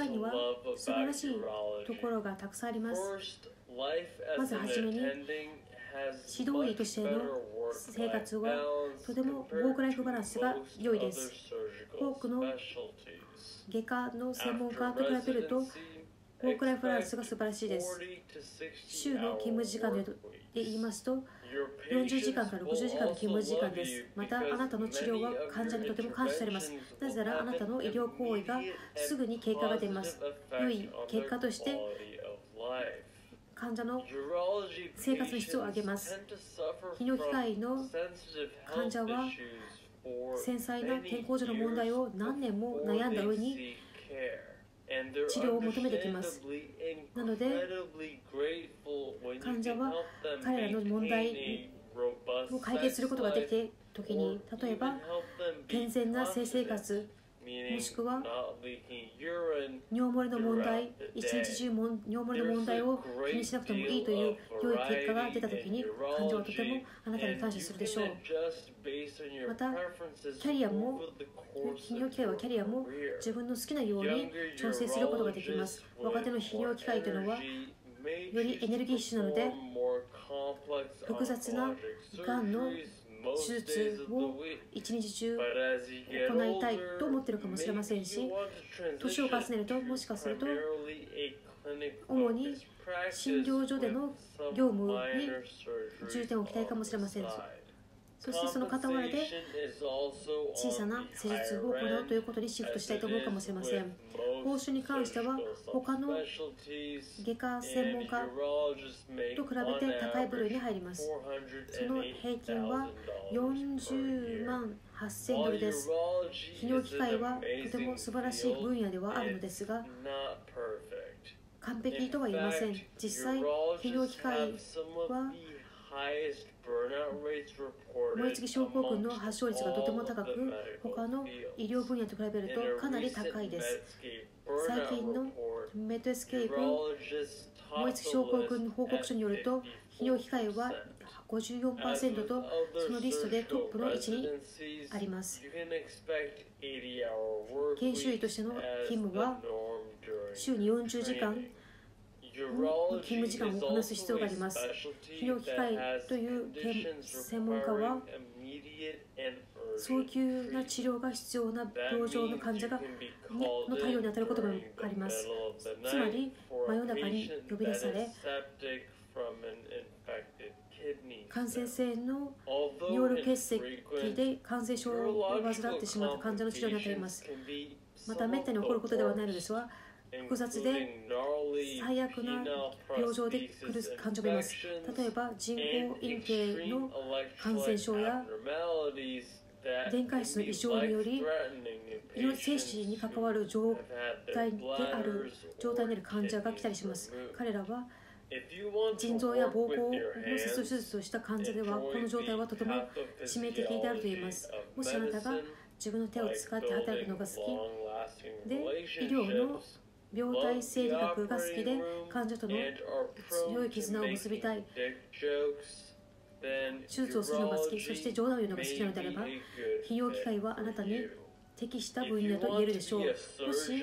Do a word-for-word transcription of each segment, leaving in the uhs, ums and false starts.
中には素晴らしいところがたくさんあります。まずはじめに、指導医としての生活はとてもワークライフバランスが良いです。多くの外科の専門家と比べるとワークライフバランスが素晴らしいです。週の勤務時間で言いますとよんじゅうじかんからろくじゅうじかんの勤務時間です。またあなたの治療は患者にとても感謝されます。なぜならあなたの医療行為がすぐに結果が出ます。良い結果として患者の生活の質を上げます。泌尿器科医の患者は繊細な健康上の問題を何年も悩んだ上に治療を求めてきます。なので患者は彼らの問題を解決することができて時に、例えば健全な性生活、もしくは尿漏れの問題、一日中尿漏れの問題を気にしなくてもいいという良い結果が出たときに、患者はとてもあなたに感謝するでしょう。また、キャリアも、泌尿器科医はキャリアも自分の好きなように調整することができます。若手の泌尿器科医というのは、よりエネルギッシュなので、複雑ながんの手術を一日中行いたいと思っているかもしれませんし、年を重ねるともしかすると主に診療所での業務に重点を置きたいかもしれません。そしてその傍らで小さな施術を行うということにシフトしたいと思うかもしれません。報酬に関しては他の外科専門家と比べて高い部類に入ります。その平均はよんじゅうまんはっせんドルです。泌尿器科医はとても素晴らしい分野ではあるのですが、完璧とは言いません。実際泌尿器科医は燃え尽き症候群の発症率がとても高く、他の医療分野と比べるとかなり高いです。最近のメッドエスケープ燃え尽き症候群報告書によると、泌尿器科医は ごじゅうよんパーセント とそのリストでトップの位置にあります。研修医としての勤務は週によんじゅうじかん勤務時間をこなす必要があります。泌尿器科医という専門家は、早急な治療が必要な病状の患者がの対応に当たることもあります。つまり、真夜中に呼び出され、感染性の尿路結石で感染症を患ってしまった患者の治療に当たります。また、めったに起こることではないのですが、複雑で最悪な病状で来る患者もいます。例えば人工陰茎の感染症や電解質の異常により生死に関わる状態である状態になる患者が来たりします。彼らは腎臓や膀胱の切除手術をした患者では、この状態はとても致命的であると言います。もしあなたが自分の手を使って働くのが好きで、医療の病態生理学が好きで、患者との強い絆を結びたい、手術をするのが好き、そして冗談を言うのが好きなのであれば、泌尿器科医はあなたに適した分野と言えるでしょう。もし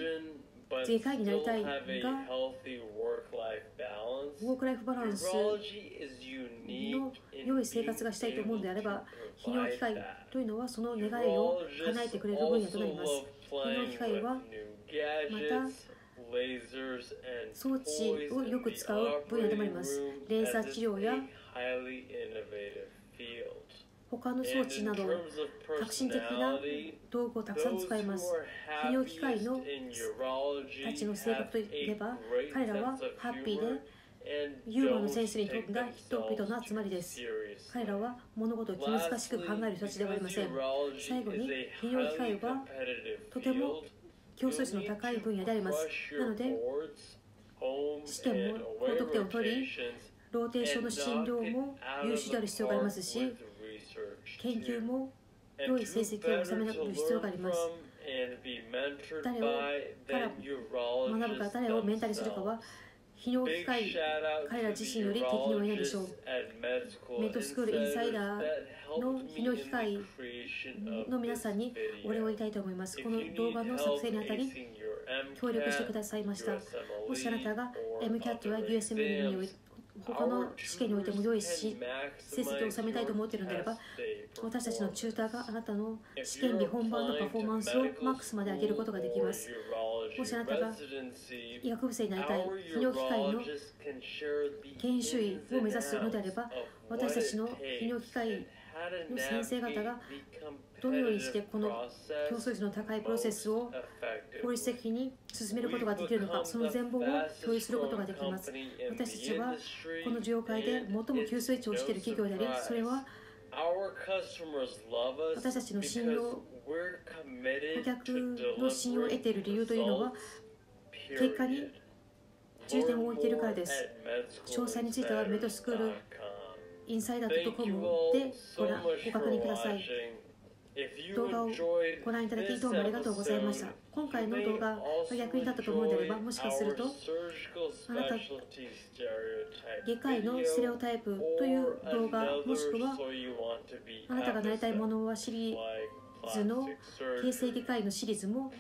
外科医になりたいが、ワークライフバランスの良い生活がしたいと思うのであれば、泌尿器科医というのはその願いを叶えてくれる分野となります。泌尿器科医はまた装置をよく使う分野でもあります。レーザー治療や他の装置など革新的な道具をたくさん使います。泌尿器科医のたちの性格といえば、彼らはハッピーでユーモアのセンスに富んだ人々の集まりです。彼らは物事を気難しく考える人たちではありません。最後に泌尿器科医はとても競争率の高い分野であります。なので、試験も高得点を取り、ローテーションの診療も優秀である必要がありますし、研究も良い成績を収めなくる必要があります。誰をから学ぶか、誰をメンタルするかは、泌尿機械、彼ら自身より適用へでしょう。メッドスクールインサイダーの泌尿機械の皆さんにお礼を言いたいと思います。この動画の作成にあたり協力してくださいました。もしあなたが エムキャット や ユーエスエム において他の試験においても良いし、成績を収めたいと思っているのであれば、私たちのチューターがあなたの試験日本番のパフォーマンスをマックスまで上げることができます。もしあなたが医学部生になりたい、泌尿器科医の研修医を目指すのであれば、私たちの泌尿器科医の先生方がどのようにしてこの競争率の高いプロセスを効率的に進めることができるのか、その全貌を共有することができます。私たちはこの需要界で最も急成長している企業であり、それは私たちの信用、顧客の信用を得ている理由というのは、結果に重点を置いているからです。詳細についてはメドスクールインサイダー .com でご覧ご確認ください。動画をご覧いただきどうもありがとうございました。今回の動画が役に立ったと思うのであれば、もしかするとあなた外科医のステレオタイプという動画、もしくはあなたがなりたいものはシリーズの形成外科医のシリーズも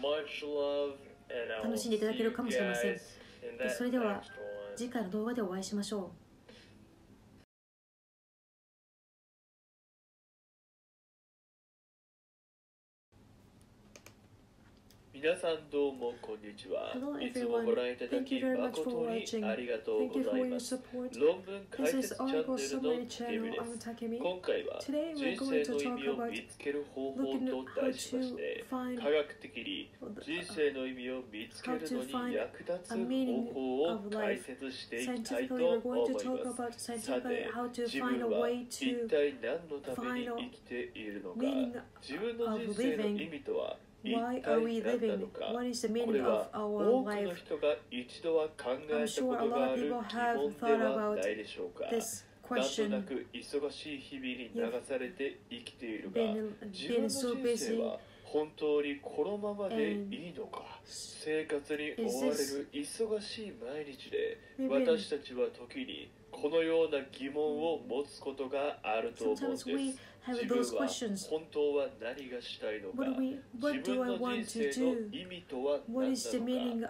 楽しんでいただけるかもしれません。それでは次回の動画でお会いしましょう。皆さんどうもこんにちは。いつもご覧いただき誠にありがとうございます。論文解説チャンネルのティブです。今回は人生の意味を見つける方法と題しまして、科学的に人生の意味を見つけるのに役立つ方法を解説していきたいと思います。さて、自分は一体何のために生きているのか、自分の人生の意味とは、Why are we living? What is the meaning of our life? I'm sure a lot of people have thought about this question. You've been, been so busy.本当にこのままでいいのか。生活に追われる忙しい毎日で、私たちは時にこのような疑問を持つことがあると思うんです。自分は本当は何がしたいのか。自分の人生の意味とは何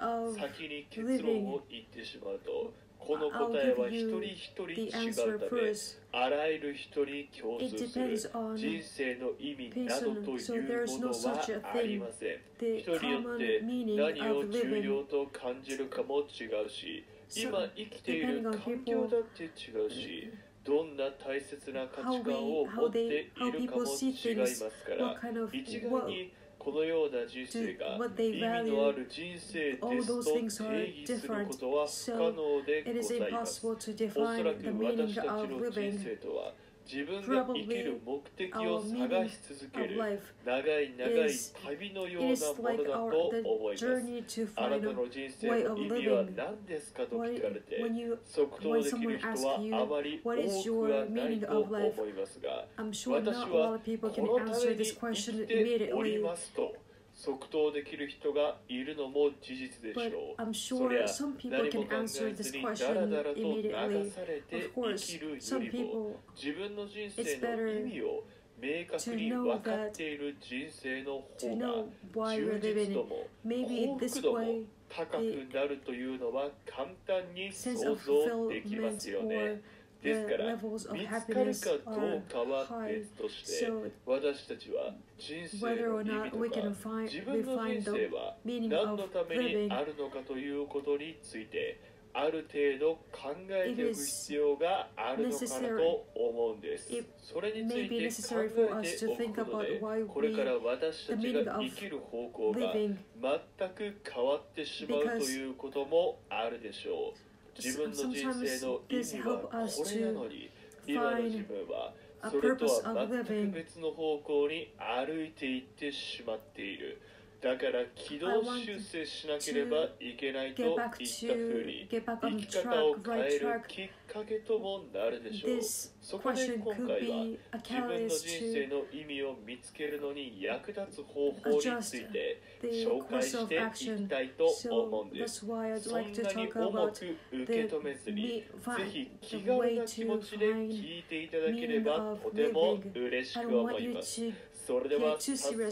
なのか。先に結論を言ってしまうと、この答えは一人一人違うため、あらゆる人に共通する人生の意味などというものはありません。人によって何を重要と感じるかも違うし、今生きている環境だって違うし、どんな大切な価値観を持っているかも違いますから、一概にこのような人生が意味のある人生ですと定義することは不可能でございます。おそらく私たちの人生とは、自分が生きる目的を探し続ける長い長い旅のようなものだと思います。あなたの人生の意味は何ですかと聞かれて、即答できる人はあまり多くはないと思いますが、私はこのために生きておりますと即答できる人がいるのも事実でしょう。そりゃ何も考えずにだらだらと流されて生きるよりも、自分の人生の意味を明確に分かっている人生の方が充実度も幸福度も高くなるというのは簡単に想像できますよね。ですから、見つかるかどうかは別として、私たちは人生の意味とか、自分の人生は何のためにあるのかということについて、ある程度考えておく必要があるのかなと思うんです。それについて考えておくことで、これから私たちが生きる方向が全く変わってしまうということもあるでしょう。自分の人生の意味はこれなのに、今の自分はそれとは全く別の方向に歩いていってしまっている。だから軌道修正しなければいけないといったふうに生き方を変えるきっかけともなるでしょう。そこで今回は自分の人生の意味を見つけるのに役立つ方法について紹介していきたいと思うんです。そんなに重く受け止めずに、ぜひ気軽な気持ちで聞いていただければとても嬉しく思います。それでは早速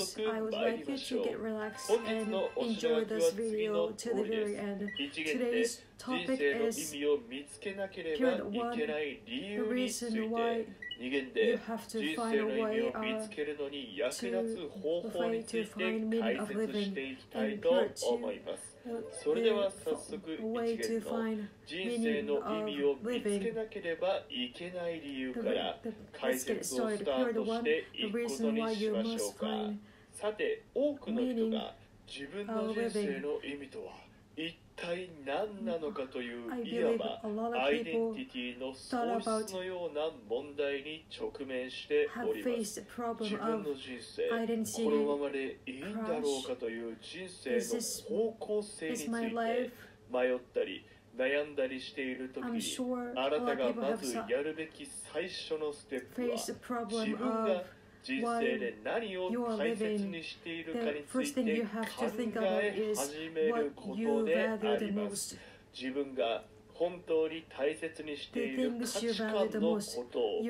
参りましょう。本日のお知らせは次の通りです。一元で人生の意味を見つけなければいけない理由について、二元で人生の意味を見つけるのに役立つ方法について解説していきたいと思います。それでは早速一元の人生の意味を見つけなければいけない理由から解説をスタートしていくことにしましょうか。さて、多くの人が自分の人生の意味とは一体何なのかという、いわばアイデンティティの喪失のような問題に直面しております。自分の人生、このままでいいんだろうかという人生の方向性について迷ったり悩んだりしている時に、あなたがまずやるべき最初のステップは、自分が人生で何を大切にしているかについて考え始めることであります。自分が本当に大切にしている価値観のことを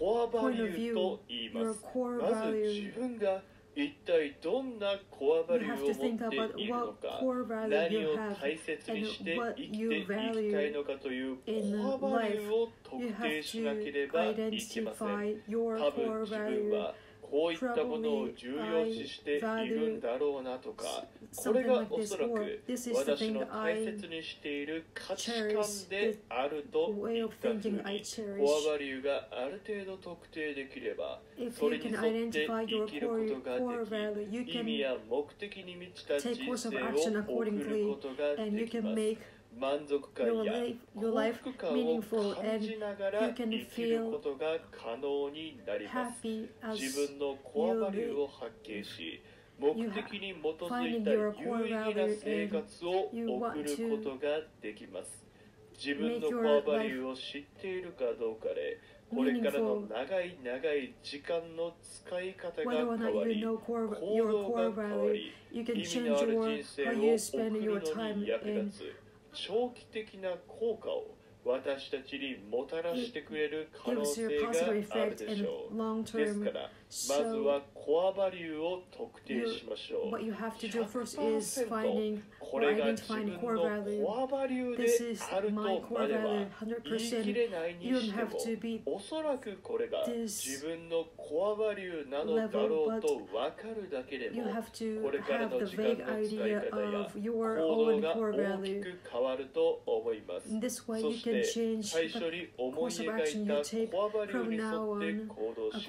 コアバリューと言います。まず自分が一体どんなコアバリューを持っているのか、何を大切にして生きていきたいのかというコアバリューを特定しなければいけません。多分自分はこういったことを重要視しているんだろうなとか、これがおそらく私の大切にしている価値観であるといったふうに、コアバリューがある程度特定できれば、それに沿って生きることができ、意味や目的に満ちた人生を送ることができます。満足感や幸福感を感じながら生きることが可能になります。自分のコアバリューを発見し、目的に基づいた有意義な生活を送ることができます。自分のコアバリューを知っているかどうかで、これからの長い長い時間の使い方が変わり、行動が変わり、意味のある人生を送るのに役立つ。長期的な効果を私たちにもたらしてくれる可能性があるでしょう。ですから、まずはコアバリューを特定しましょう。ひゃくパーセント これが自分のコアバリューであるとまでは言い切れないにしても、おそらくこれが自分のコアバリューなのだろうと分かるだけでも、これからの時間の使い方や行動が大きく変わると思います。そして最初に思い描いたコアバリューに沿って行動し、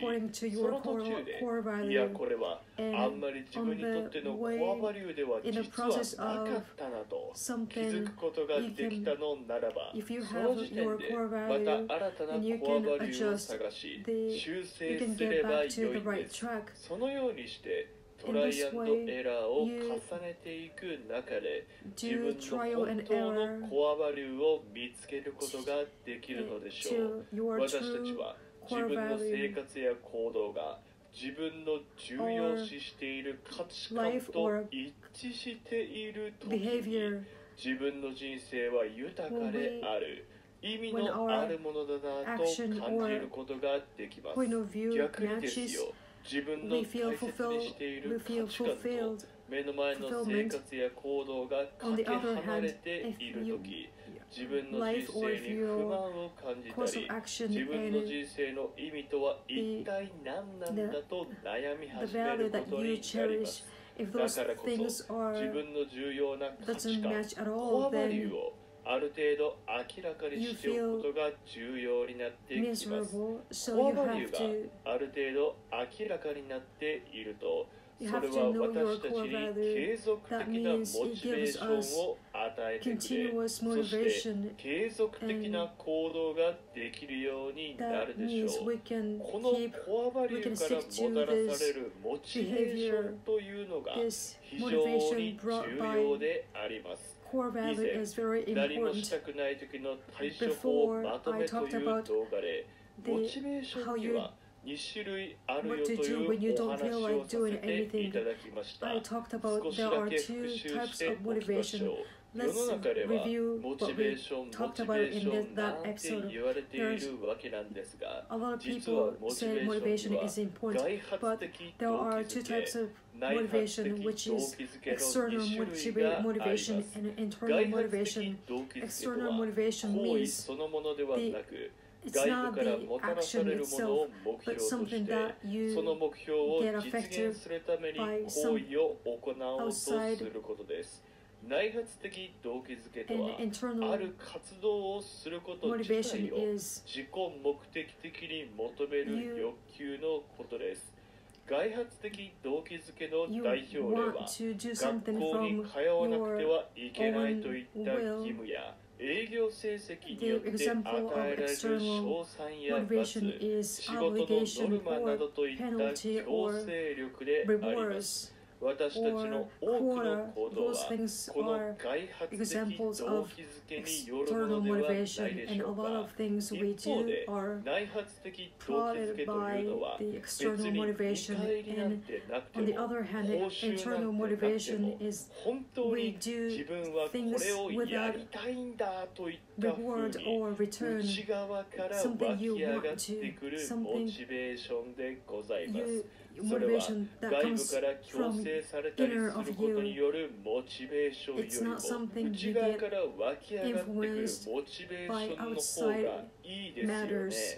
その途中で、いやこれはあんまり自分にとってのコアバリューでは実はなかったなと気づくことができたのならば、その時点でまた新たなコアバリューを探し、修正すればよいです。そのようにしてトライアンドエラーを重ねていく中で、自分の本当のコアバリューを見つけることができるのでしょう。私たちは自分の生活や行動が自分の重要視している価値観と一致している時に、自分の人生は豊かである、意味のあるものだなと感じることができます。逆にですよ、自分の大切にしている価値観と目の前の生活や行動がかけ離れているとき、自分の人生に不満を感じたり、自分の人生の意味とは一体何なんだと悩み始めることになります。だからこそ、自分の重要な価値観、コアバリューをある程度明らかにしておくことが重要になっていきます。コアバリューがある程度明らかになっていると、You have to know your core value. That means it gives us continuous motivation. And that means we can keep, we can stick to this behavior. This motivation brought by core value is very important. Before, I talked about the, how you what to do when you don't feel like doing anything. I talked about there are two types of motivation. Let's review what we talked about in this, that episode. There's a lot of people say motivation is important, but there are two types of motivation, which is external motivation and internal motivation. External motivation means the it's not the action itself, but something that you get affected by something outside. And internal motivation is you you want to do something from your own will. The example of external motivation is obligation or penalty or rewards or quota. Those things are examples of external motivation, and a lot of things we do are prodded by the external motivation. And on the other hand, internal motivation is we do things without reward or return, something you want to, something you motivation that comes from inner of you. It's not something you get influenced by outside matters.